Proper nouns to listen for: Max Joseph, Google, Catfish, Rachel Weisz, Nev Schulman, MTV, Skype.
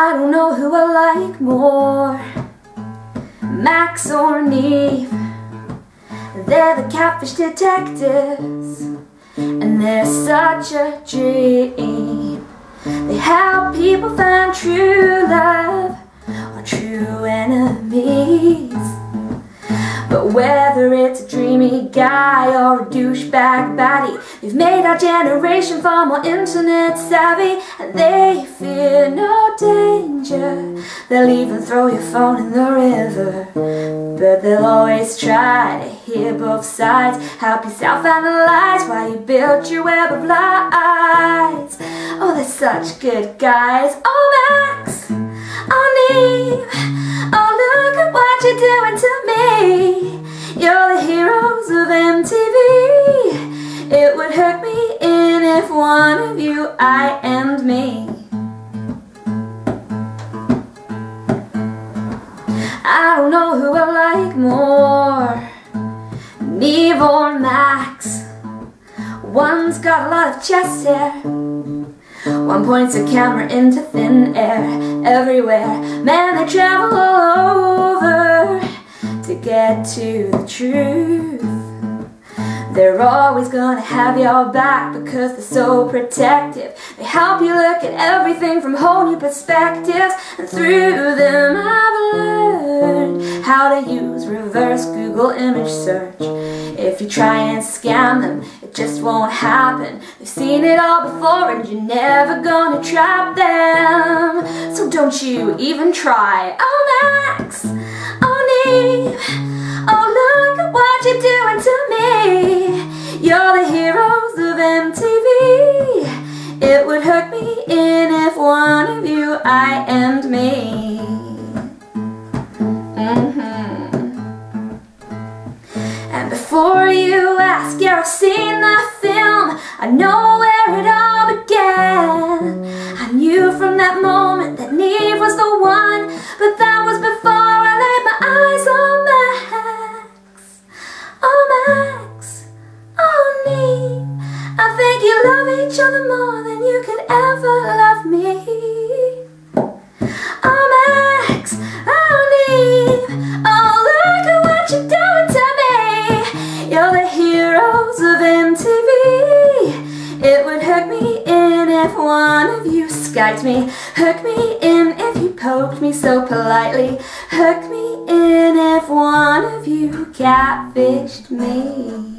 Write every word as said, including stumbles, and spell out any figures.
I don't know who I like more, Max or Nev. They're the catfish detectives, and they're such a dream. They help people find true love or true enemies. But whether it's a dreamy guy or a douchebag baddie, they've made our generation far more internet savvy, and they fear no danger. They'll even throw your phone in the river, but they'll always try to hear both sides, help you self-analyze why you built your web of lies. Oh, they're such good guys. Oh, Max, oh, Nev, oh, look at what you're doing to me. You're the heroes of M T V. It would hook me in if one of you, I and me. I don't know who I like more, Nev or Max. One's got a lot of chest hair, one points a camera into thin air. Everywhere, man, they travel all over to get to the truth. They're always gonna have your back because they're so protective. They help you look at everything from whole new perspectives, and through them I've learned how to use reverse Google image search. If you try and scam them, it just won't happen. They've seen it all before and you're never gonna trap them, so don't you even try. Oh, Max, oh, Nev, oh, look at what you're doing to me. You're the heroes of M T V. It would hook me in if one of you, I and me. Mm-hmm. And before you ask, yeah, I've seen that film. I know where it all began. I knew from that moment that Nev was the one, but that was before I laid my eyes on Max. Oh, Max, oh, Nev, I think you love each other more than you could ever love me. Oh, Max, oh, Nev, oh, look at what you've done. You're the heroes of M T V. It would hook me in if one of you Skyped me. Hook me in if you poked me so politely. Hook me in if one of you catfished me.